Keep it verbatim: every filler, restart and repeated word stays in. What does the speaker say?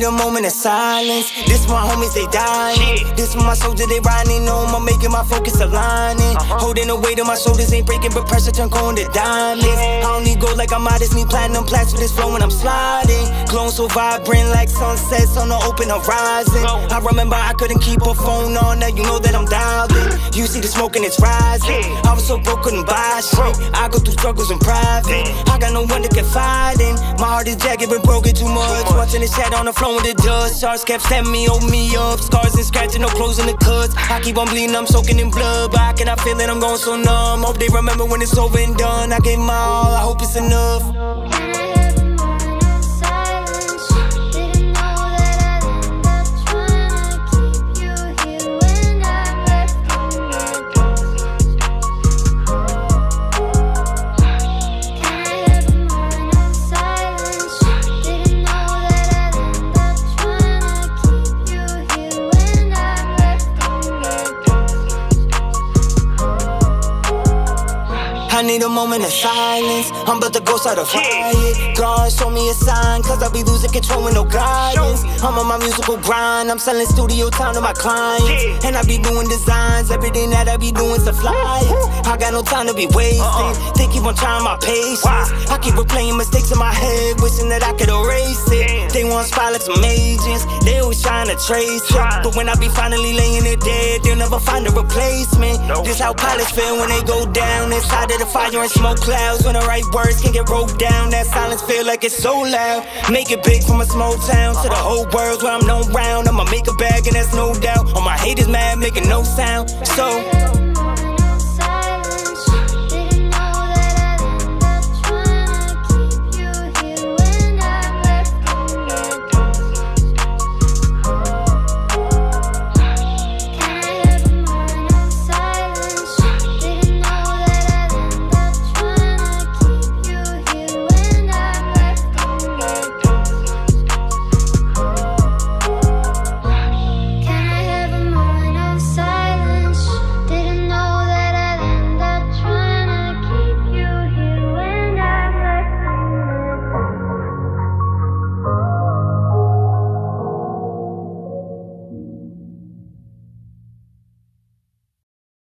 need a moment of silence. This my homies, they dying. This for my soldier, they riding on. I'm making my focus aligning. Holding the weight of my shoulders, ain't breaking, but pressure turn cold to diamonds. I don't need gold like I'm modest, need platinum plaques with this flow when I'm sliding. Glowing so vibrant like sunsets on the open horizon. I remember I couldn't keep a phone on, now you know that I'm dialing. You see the smoke and it's rising. I was so broke, couldn't buy shit. I go through struggles in private. I got no one to confide in. My heart is jagged, but broken too much. Watching the shadow on the floor with the dust. Sharks kept stabbing me, hold me up. Scars and scratching, no clothes in the cuts. I keep on bleeding, I'm soaking in blood. But I cannot feel it, I'm going so numb. Hope they remember when it's over and done. I gave my all, I hope it's enough. I need a moment of silence. I'm about to go start a riot. God, show me a sign, cause I'll be losing control with no guidance. I'm on my musical grind. I'm selling studio time to my clients. And I be doing designs. Everything that I be doing is a flyers. I got no time to be wasting. They keep on trying my patience. I keep replaying mistakes in my head, wishing that I could erase it. They want to spy like some agents. They always trying to trace it. But when I be finally laying it dead, they'll never find a replacement. This how pilots feel when they go down inside of the fire and smoke clouds. When the right words can get rolled down, that silence feel like it's so loud. Make it big from a small town to the whole world where I'm known round. I'ma make a bag and that's no doubt. All my haters mad, making no sound. So